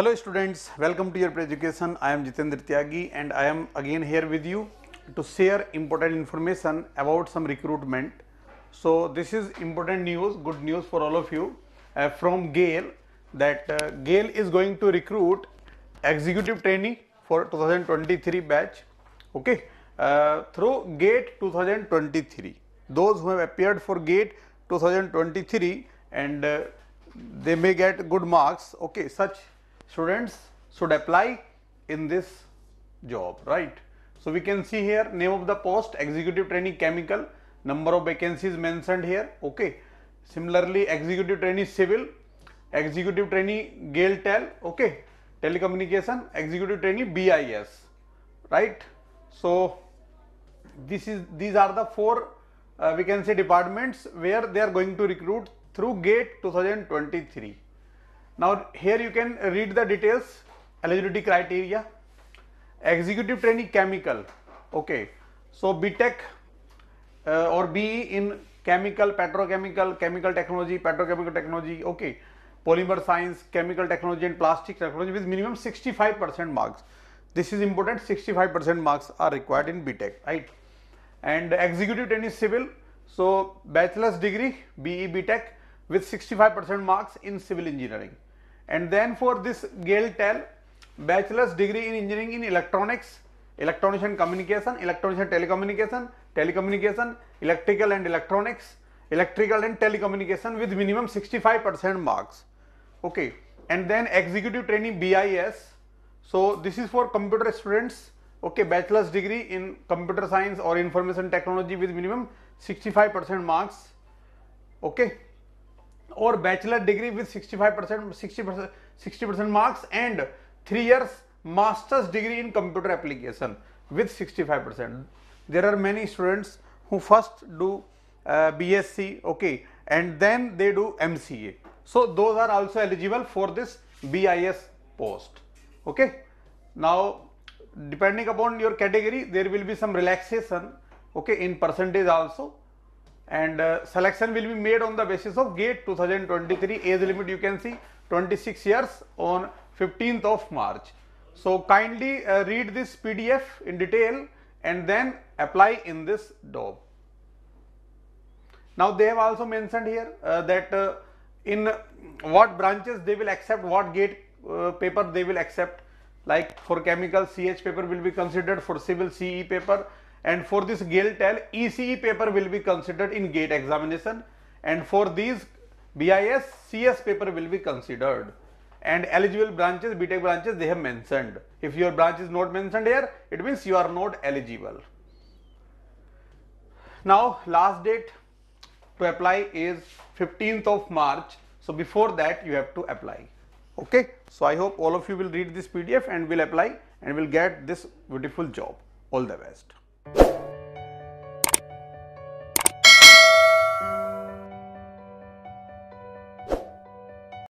Hello students, welcome to your education. I am Jitendra Tyagi and I am again here with you to share important information about some recruitment. So this is important news, good news for all of you from GAIL that GAIL is going to recruit executive trainee for 2023 batch, okay, through GATE 2023. Those who have appeared for GATE 2023 and they may get good marks, okay, such students should apply in this job, right? So we can see here name of the post, executive trainee chemical, number of vacancies mentioned here, okay. Similarly, executive trainee civil, executive trainee GAIL TEL, okay, telecommunication, executive trainee BIS, right? So these are the four we can say departments where they are going to recruit through GATE 2023. Now here you can read the details, eligibility criteria, executive trainee chemical, okay, so BTech or BE in chemical, petrochemical, petrochemical technology, okay, polymer science, chemical technology and plastic technology with minimum 65% marks. This is important, 65% marks are required in BTech, right? And executive trainee civil, so bachelor's degree, BE BTech with 65% marks in civil engineering. And then for this GAIL TEL, bachelor's degree in engineering in electronics, electronics and communication, electronics and telecommunication, electrical and electronics, electrical and telecommunication with minimum 65% marks, okay. And then executive trainee BIS, so this is for computer students, okay, bachelor's degree in computer science or information technology with minimum 65% marks, okay, or bachelor degree with 60% marks and 3 years master's degree in computer application with 65%. There are many students who first do BSc, okay, and then they do MCA. So those are also eligible for this BIS post, okay. Now depending upon your category there will be some relaxation, okay, in percentage also, and selection will be made on the basis of GATE 2023. Age limit you can see 26 years on 15th of March. So kindly read this PDF in detail and then apply in this job. Now they have also mentioned here that in what branches they will accept, what GATE paper they will accept, like for chemical CH paper will be considered, for civil CE paper, and for this GAIL TEL ECE paper will be considered in GATE examination, and for these BIS CS paper will be considered. And eligible branches, BTech branches they have mentioned. If your branch is not mentioned here, it means you are not eligible. Now last date to apply is 15th of March, so before that you have to apply, okay. So I hope all of you will read this PDF and will apply and will get this beautiful job. All the best.